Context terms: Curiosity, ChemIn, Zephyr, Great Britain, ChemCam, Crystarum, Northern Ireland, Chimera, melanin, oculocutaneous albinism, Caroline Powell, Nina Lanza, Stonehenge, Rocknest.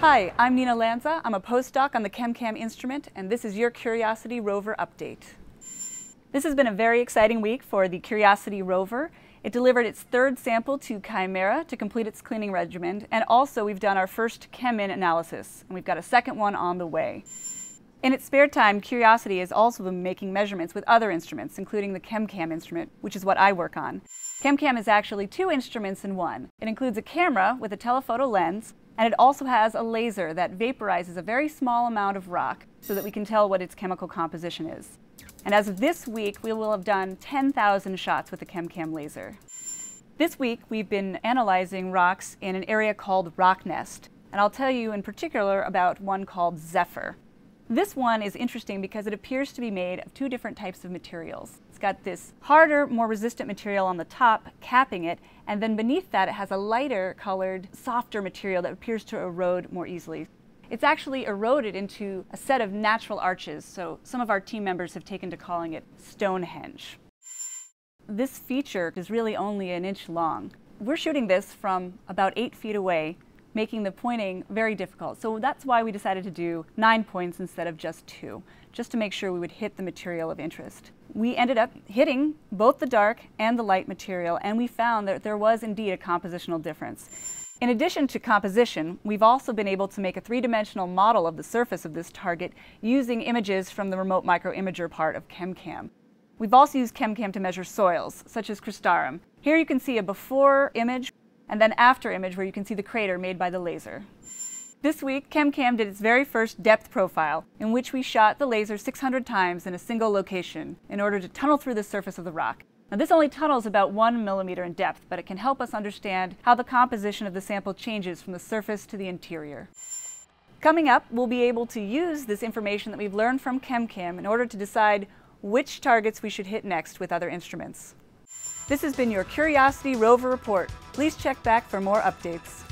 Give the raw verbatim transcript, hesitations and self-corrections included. Hi, I'm Nina Lanza. I'm a postdoc on the ChemCam instrument, and this is your Curiosity Rover update. This has been a very exciting week for the Curiosity Rover. It delivered its third sample to Chimera to complete its cleaning regimen, and also we've done our first ChemIn analysis, and we've got a second one on the way. In its spare time, Curiosity has also been making measurements with other instruments, including the ChemCam instrument, which is what I work on. ChemCam is actually two instruments in one. It includes a camera with a telephoto lens, and it also has a laser that vaporizes a very small amount of rock so that we can tell what its chemical composition is. And as of this week, we will have done ten thousand shots with the ChemCam laser. This week, we've been analyzing rocks in an area called Rocknest, and I'll tell you in particular about one called Zephyr. This one is interesting because it appears to be made of two different types of materials. It's got this harder, more resistant material on the top, capping it, and then beneath that it has a lighter colored, softer material that appears to erode more easily. It's actually eroded into a set of natural arches, so some of our team members have taken to calling it Stonehenge. This feature is really only an inch long. We're shooting this from about eight feet away, making the pointing very difficult. So that's why we decided to do nine points instead of just two, just to make sure we would hit the material of interest. We ended up hitting both the dark and the light material, and we found that there was indeed a compositional difference. In addition to composition, we've also been able to make a three-dimensional model of the surface of this target using images from the remote microimager part of ChemCam. We've also used ChemCam to measure soils, such as Crystarum. Here you can see a before image and then after image where you can see the crater made by the laser. This week, ChemCam did its very first depth profile, in which we shot the laser six hundred times in a single location in order to tunnel through the surface of the rock. Now, this only tunnels about one millimeter in depth, but it can help us understand how the composition of the sample changes from the surface to the interior. Coming up, we'll be able to use this information that we've learned from ChemCam in order to decide which targets we should hit next with other instruments. This has been your Curiosity Rover Report. Please check back for more updates.